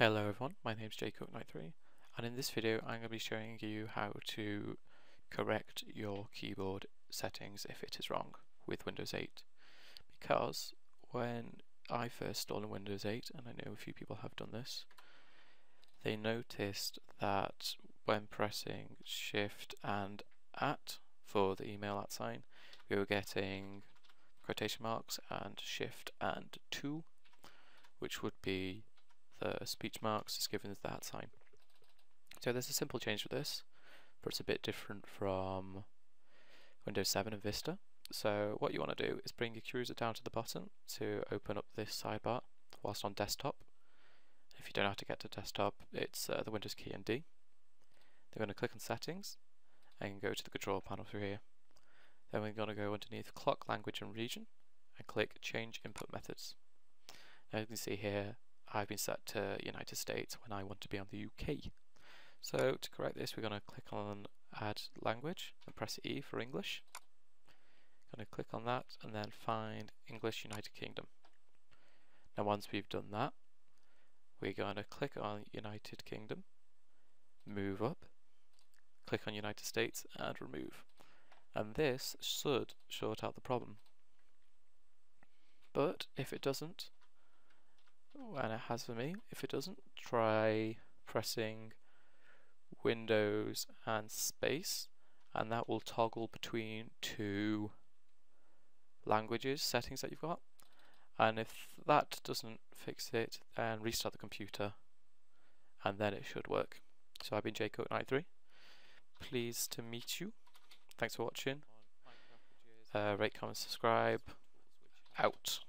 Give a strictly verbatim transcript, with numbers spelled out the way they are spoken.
Hello everyone, my name is Jay Cork ninety-three, and in this video I'm going to be showing you how to correct your keyboard settings if it is wrong with Windows eight. Because when I first installed Windows eight, and I know a few people have done this, they noticed that when pressing shift and at for the email at sign, we were getting quotation marks and shift and two, which would be the speech marks is given as the at sign. So there's a simple change for this, but it's a bit different from Windows seven and Vista. So what you want to do is bring your cursor down to the bottom to open up this sidebar whilst on desktop. If you don't know how to get to desktop, it's uh, the Windows key and D. Then we're going to click on settings and go to the control panel through here. Then we're going to go underneath clock, language and region and click change input methods. Now you can see here I've been set to United States when I want to be on the U K. So to correct this, we're going to click on add language and press E for English. I'm going to click on that and then find English United Kingdom. Now once we've done that, we're going to click on United Kingdom, move up, click on United States and remove. And this should sort out the problem. But if it doesn't, and it has for me, if it doesn't, try pressing Windows and space, and that will toggle between two languages settings that you've got. And if that doesn't fix it, then restart the computer and then it should work. So I've been Jay Cork ninety-three, pleased to meet you, thanks for watching, uh, rate, comment, subscribe, out.